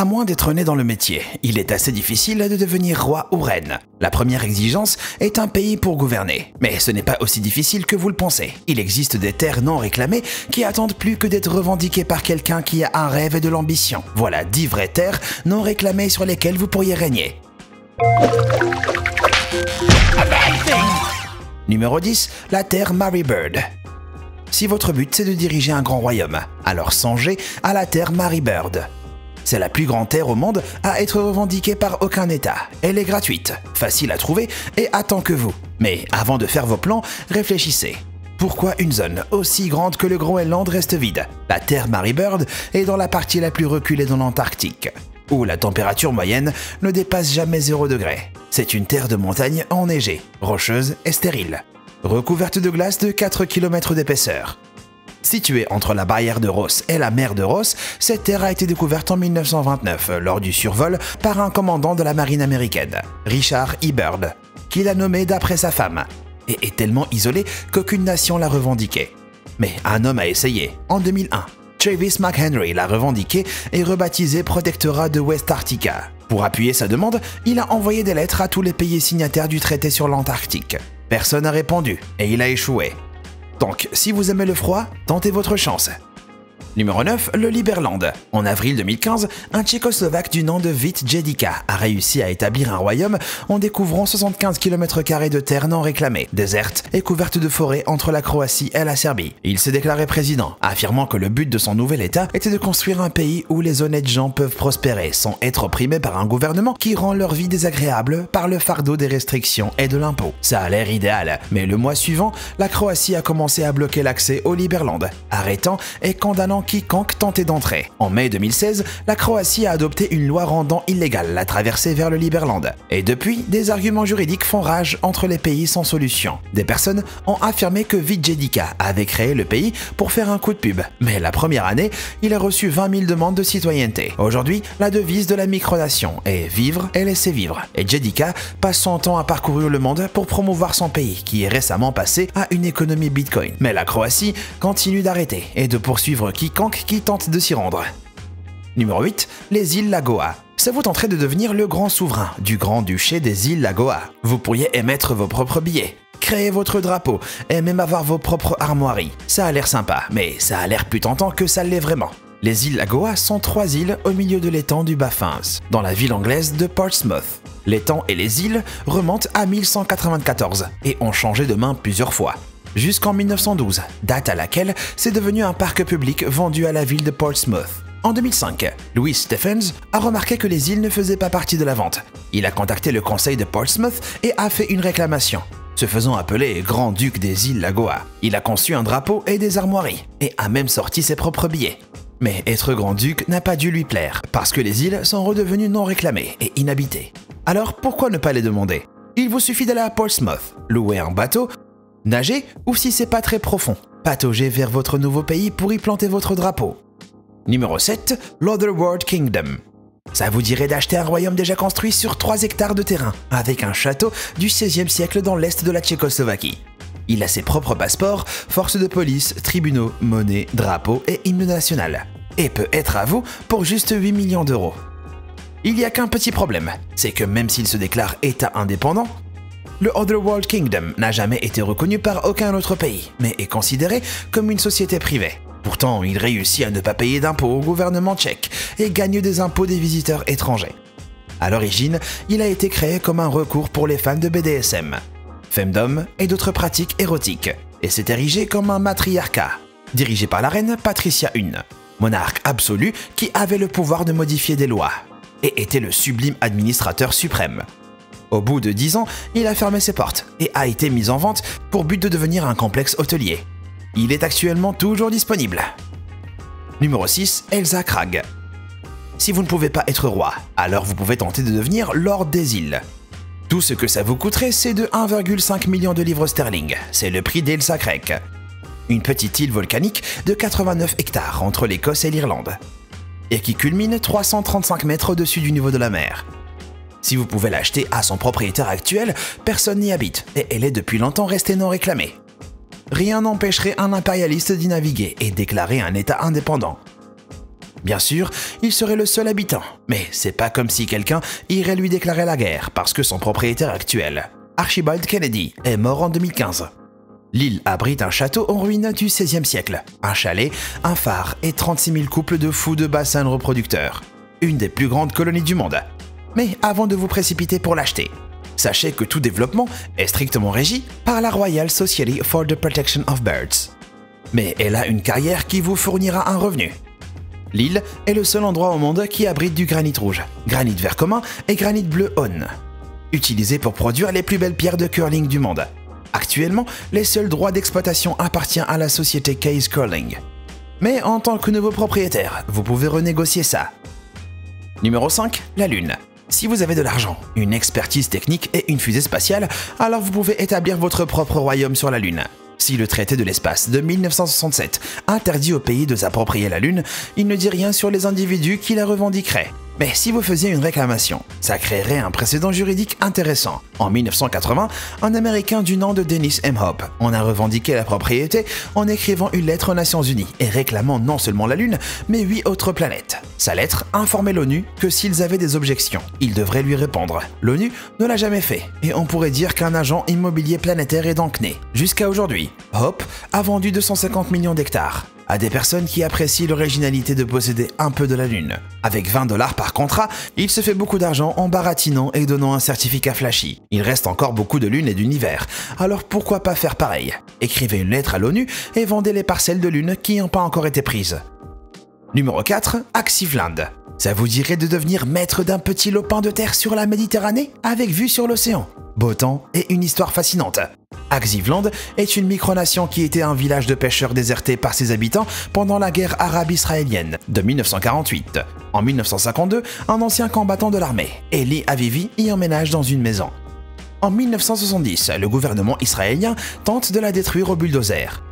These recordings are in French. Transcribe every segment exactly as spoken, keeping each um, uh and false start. À moins d'être né dans le métier, il est assez difficile de devenir roi ou reine. La première exigence est un pays pour gouverner. Mais ce n'est pas aussi difficile que vous le pensez. Il existe des terres non réclamées qui attendent plus que d'être revendiquées par quelqu'un qui a un rêve et de l'ambition. Voilà dix vraies terres non réclamées sur lesquelles vous pourriez régner. Numéro dix, la terre Marie Byrd. Si votre but c'est de diriger un grand royaume, alors songez à la terre Marie Byrd. C'est la plus grande terre au monde à être revendiquée par aucun État. Elle est gratuite, facile à trouver et attend que vous. Mais avant de faire vos plans, réfléchissez. Pourquoi une zone aussi grande que le Groenland reste vide? La terre Marie Byrd est dans la partie la plus reculée dans l'Antarctique, où la température moyenne ne dépasse jamais zéro degré. C'est une terre de montagne enneigée, rocheuse et stérile, recouverte de glace de quatre kilomètres d'épaisseur. Située entre la barrière de Ross et la mer de Ross, cette terre a été découverte en mille neuf cent vingt-neuf lors du survol par un commandant de la marine américaine, Richard Byrd, qui l'a nommée d'après sa femme, et est tellement isolée qu'aucune nation l'a revendiquée. Mais un homme a essayé, en deux mille un. Travis McHenry l'a revendiquée et rebaptisée Protectorat de Westarctica. Pour appuyer sa demande, il a envoyé des lettres à tous les pays signataires du traité sur l'Antarctique. Personne n'a répondu et il a échoué. Donc, si vous aimez le froid, tentez votre chance. Numéro neuf, le Liberland. En avril deux mille quinze, un Tchécoslovaque du nom de Vít Jedlička a réussi à établir un royaume en découvrant soixante-quinze kilomètres carrés de terre non réclamée, déserte et couverte de forêts entre la Croatie et la Serbie. Il s'est déclaré président, affirmant que le but de son nouvel État était de construire un pays où les honnêtes gens peuvent prospérer sans être opprimés par un gouvernement qui rend leur vie désagréable par le fardeau des restrictions et de l'impôt. Ça a l'air idéal, mais le mois suivant, la Croatie a commencé à bloquer l'accès au Liberland, arrêtant et condamnant quiconque tentait d'entrer. En mai deux mille seize, la Croatie a adopté une loi rendant illégale la traversée vers le Liberland. Et depuis, des arguments juridiques font rage entre les pays sans solution. Des personnes ont affirmé que Vjedica avait créé le pays pour faire un coup de pub. Mais la première année, il a reçu vingt mille demandes de citoyenneté. Aujourd'hui, la devise de la micronation est vivre et laisser vivre. Et Vjedica passe son temps à parcourir le monde pour promouvoir son pays, qui est récemment passé à une économie Bitcoin. Mais la Croatie continue d'arrêter et de poursuivre qui Quiconque qui tente de s'y rendre. Numéro huit, les îles Lagoa. Ça vous tenterait de devenir le grand souverain du grand-duché des îles Lagoa. Vous pourriez émettre vos propres billets, créer votre drapeau et même avoir vos propres armoiries. Ça a l'air sympa, mais ça a l'air plus tentant que ça l'est vraiment. Les îles Lagoa sont trois îles au milieu de l'étang du Baffins, dans la ville anglaise de Portsmouth. L'étang et les îles remontent à mille cent quatre-vingt-quatorze et ont changé de main plusieurs fois. Jusqu'en mille neuf cent douze, date à laquelle c'est devenu un parc public vendu à la ville de Portsmouth. En deux mille cinq, Louis Stephens a remarqué que les îles ne faisaient pas partie de la vente. Il a contacté le conseil de Portsmouth et a fait une réclamation, se faisant appeler grand-duc des îles Lagoa. Il a conçu un drapeau et des armoiries, et a même sorti ses propres billets. Mais être grand-duc n'a pas dû lui plaire, parce que les îles sont redevenues non réclamées et inhabitées. Alors pourquoi ne pas les demander? Il vous suffit d'aller à Portsmouth, louer un bateau, nager ou si c'est pas très profond, patauger vers votre nouveau pays pour y planter votre drapeau. Numéro sept, l'Other World Kingdom. Ça vous dirait d'acheter un royaume déjà construit sur trois hectares de terrain, avec un château du seizième siècle dans l'est de la Tchécoslovaquie. Il a ses propres passeports, forces de police, tribunaux, monnaie, drapeaux et hymne national. Et peut être à vous pour juste huit millions d'euros. Il n'y a qu'un petit problème, c'est que même s'il se déclare État indépendant, le Other World Kingdom n'a jamais été reconnu par aucun autre pays, mais est considéré comme une société privée. Pourtant, il réussit à ne pas payer d'impôts au gouvernement tchèque et gagne des impôts des visiteurs étrangers. À l'origine, il a été créé comme un recours pour les fans de B D S M, femdom et d'autres pratiques érotiques, et s'est érigé comme un matriarcat, dirigé par la reine Patricia Première, monarque absolu qui avait le pouvoir de modifier des lois, et était le sublime administrateur suprême. Au bout de dix ans, il a fermé ses portes et a été mis en vente pour but de devenir un complexe hôtelier. Il est actuellement toujours disponible. Numéro six, Elsa Craig. Si vous ne pouvez pas être roi, alors vous pouvez tenter de devenir lord des îles. Tout ce que ça vous coûterait, c'est de un virgule cinq million de livres sterling. C'est le prix d'Elsa Craig, une petite île volcanique de quatre-vingt-neuf hectares entre l'Écosse et l'Irlande, et qui culmine trois cent trente-cinq mètres au-dessus du niveau de la mer. Si vous pouvez l'acheter à son propriétaire actuel, personne n'y habite et elle est depuis longtemps restée non réclamée. Rien n'empêcherait un impérialiste d'y naviguer et déclarer un État indépendant. Bien sûr, il serait le seul habitant, mais c'est pas comme si quelqu'un irait lui déclarer la guerre parce que son propriétaire actuel, Archibald Kennedy, est mort en deux mille quinze. L'île abrite un château en ruine du seizième siècle, un chalet, un phare et trente-six mille couples de fous de bassins de reproducteurs. Une des plus grandes colonies du monde. Mais avant de vous précipiter pour l'acheter, sachez que tout développement est strictement régi par la Royal Society for the Protection of Birds. Mais elle a une carrière qui vous fournira un revenu. L'île est le seul endroit au monde qui abrite du granit rouge, granit vert commun et granit bleu aune, utilisés pour produire les plus belles pierres de curling du monde. Actuellement, les seuls droits d'exploitation appartiennent à la société Case Curling. Mais en tant que nouveau propriétaire, vous pouvez renégocier ça. Numéro cinq. La Lune. Si vous avez de l'argent, une expertise technique et une fusée spatiale, alors vous pouvez établir votre propre royaume sur la Lune. Si le traité de l'espace de mille neuf cent soixante-sept interdit aux pays de s'approprier la Lune, il ne dit rien sur les individus qui la revendiqueraient. Mais si vous faisiez une réclamation, ça créerait un précédent juridique intéressant. En mille neuf cent quatre-vingts, un Américain du nom de Dennis M. Hope en a revendiqué la propriété en écrivant une lettre aux Nations Unies et réclamant non seulement la Lune, mais huit autres planètes. Sa lettre informait l'ONU que s'ils avaient des objections, ils devraient lui répondre. L'ONU ne l'a jamais fait, et on pourrait dire qu'un agent immobilier planétaire est donc né. Jusqu'à aujourd'hui, Hope a vendu deux cent cinquante millions d'hectares à des personnes qui apprécient l'originalité de posséder un peu de la Lune. Avec vingt dollars par contrat, il se fait beaucoup d'argent en baratinant et donnant un certificat flashy. Il reste encore beaucoup de Lune et d'univers, alors pourquoi pas faire pareil? Écrivez une lettre à l'ONU et vendez les parcelles de Lune qui n'ont pas encore été prises. Numéro quatre. Akhzivland. Ça vous dirait de devenir maître d'un petit lopin de terre sur la Méditerranée avec vue sur l'océan? Beau temps et une histoire fascinante. Akhzivland est une micronation qui était un village de pêcheurs déserté par ses habitants pendant la guerre arabe-israélienne de mille neuf cent quarante-huit. En mille neuf cent cinquante-deux, un ancien combattant de l'armée, Eli Avivi, y emménage dans une maison. En mille neuf cent soixante-dix, le gouvernement israélien tente de la détruire au bulldozer.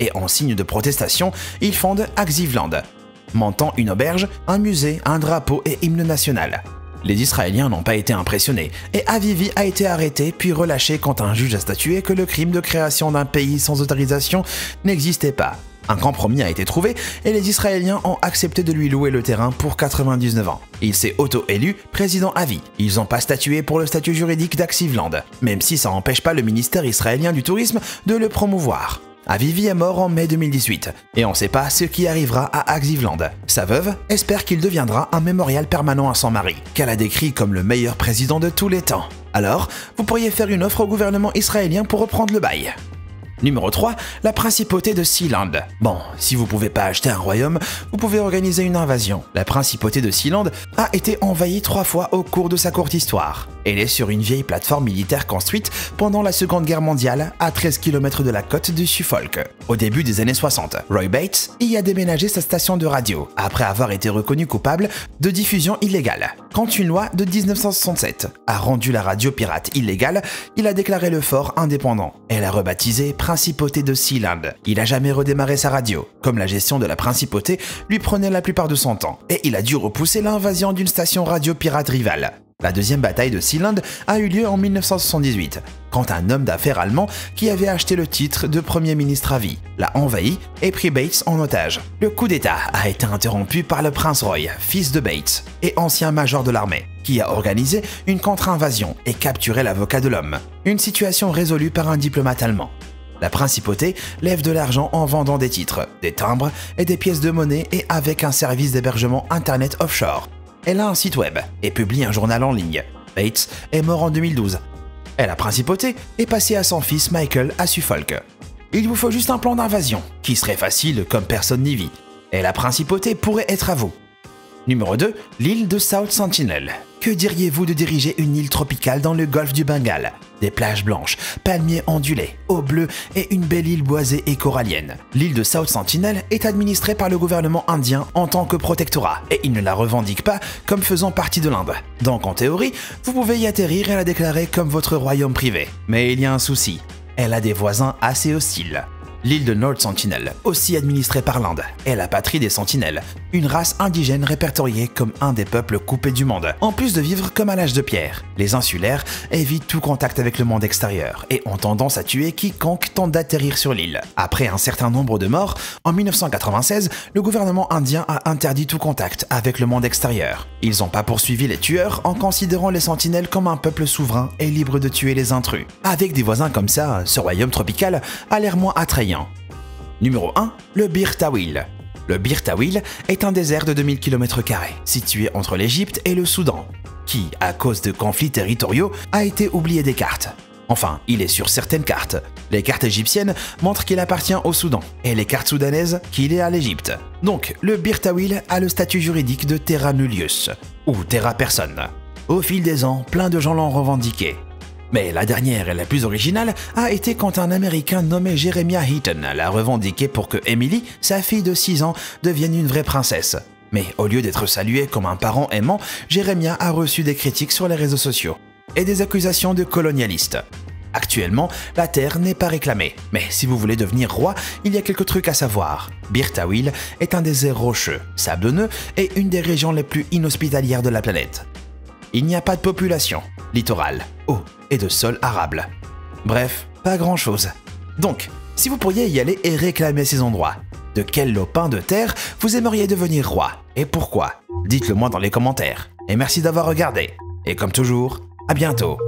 Et en signe de protestation, il fonde Akhzivland, montant une auberge, un musée, un drapeau et hymne national. Les Israéliens n'ont pas été impressionnés, et Avivi a été arrêté puis relâché quand un juge a statué que le crime de création d'un pays sans autorisation n'existait pas. Un compromis a été trouvé, et les Israéliens ont accepté de lui louer le terrain pour quatre-vingt-dix-neuf ans. Il s'est auto-élu président à vie. Ils n'ont pas statué pour le statut juridique d'Akhzivland, même si ça n'empêche pas le ministère israélien du tourisme de le promouvoir. Avivi est mort en mai deux mille dix-huit, et on ne sait pas ce qui arrivera à Akhzivland. Sa veuve espère qu'il deviendra un mémorial permanent à son mari, qu'elle a décrit comme le meilleur président de tous les temps. Alors, vous pourriez faire une offre au gouvernement israélien pour reprendre le bail. Numéro trois. La Principauté de Sealand. Bon, si vous pouvez pas acheter un royaume, vous pouvez organiser une invasion. La Principauté de Sealand a été envahie trois fois au cours de sa courte histoire. Elle est sur une vieille plateforme militaire construite pendant la Seconde Guerre mondiale à treize kilomètres de la côte du Suffolk. Au début des années soixante, Roy Bates y a déménagé sa station de radio après avoir été reconnu coupable de diffusion illégale. Quand une loi de mille neuf cent soixante-sept a rendu la radio pirate illégale, il a déclaré le fort indépendant et l'a rebaptisé Principauté de Sealand. Il n'a jamais redémarré sa radio, comme la gestion de la principauté lui prenait la plupart de son temps, et il a dû repousser l'invasion d'une station radio pirate rivale. La deuxième bataille de Sealand a eu lieu en mille neuf cent soixante-dix-huit, quand un homme d'affaires allemand qui avait acheté le titre de premier ministre à vie l'a envahi et prit Bates en otage. Le coup d'État a été interrompu par le prince Roy, fils de Bates et ancien major de l'armée, qui a organisé une contre-invasion et capturé l'avocat de l'homme. Une situation résolue par un diplomate allemand. La principauté lève de l'argent en vendant des titres, des timbres et des pièces de monnaie et avec un service d'hébergement internet offshore. Elle a un site web et publie un journal en ligne. Bates est mort en deux mille douze. Et la principauté est passée à son fils Michael à Suffolk. Il vous faut juste un plan d'invasion, qui serait facile comme personne n'y vit. Et la principauté pourrait être à vous. Numéro deux. L'île de South Sentinel. Que diriez-vous de diriger une île tropicale dans le golfe du Bengale? Des plages blanches, palmiers ondulés, eau bleue et une belle île boisée et corallienne. L'île de South Sentinel est administrée par le gouvernement indien en tant que protectorat et il ne la revendique pas comme faisant partie de l'Inde. Donc en théorie, vous pouvez y atterrir et la déclarer comme votre royaume privé. Mais il y a un souci, elle a des voisins assez hostiles. L'île de North Sentinel, aussi administrée par l'Inde, est la patrie des Sentinelles, une race indigène répertoriée comme un des peuples coupés du monde. En plus de vivre comme à l'âge de pierre, les insulaires évitent tout contact avec le monde extérieur et ont tendance à tuer quiconque tente d'atterrir sur l'île. Après un certain nombre de morts, en mille neuf cent quatre-vingt-seize, le gouvernement indien a interdit tout contact avec le monde extérieur. Ils n'ont pas poursuivi les tueurs en considérant les Sentinelles comme un peuple souverain et libre de tuer les intrus. Avec des voisins comme ça, ce royaume tropical a l'air moins attrayant. Numéro un. Le Bir Tawil. Le Bir Tawil est un désert de deux mille kilomètres carrés, situé entre l'Égypte et le Soudan, qui, à cause de conflits territoriaux, a été oublié des cartes. Enfin, il est sur certaines cartes. Les cartes égyptiennes montrent qu'il appartient au Soudan, et les cartes soudanaises qu'il est à l'Égypte. Donc, le Bir Tawil a le statut juridique de terra Nullius, ou terra personne. Au fil des ans, plein de gens l'ont revendiqué. Mais la dernière et la plus originale a été quand un Américain nommé Jeremiah Heaton l'a revendiqué pour que Emily, sa fille de six ans, devienne une vraie princesse. Mais au lieu d'être salué comme un parent aimant, Jeremiah a reçu des critiques sur les réseaux sociaux et des accusations de colonialiste. Actuellement, la terre n'est pas réclamée, mais si vous voulez devenir roi, il y a quelques trucs à savoir. Bir Tawil est un désert rocheux, sablonneux et une des régions les plus inhospitalières de la planète. Il n'y a pas de population, littoral, eau et de sol arable. Bref, pas grand chose. Donc, si vous pourriez y aller et réclamer ces endroits, de quel lopin de terre vous aimeriez devenir roi et pourquoi? Dites-le moi dans les commentaires. Et merci d'avoir regardé. Et comme toujours, à bientôt.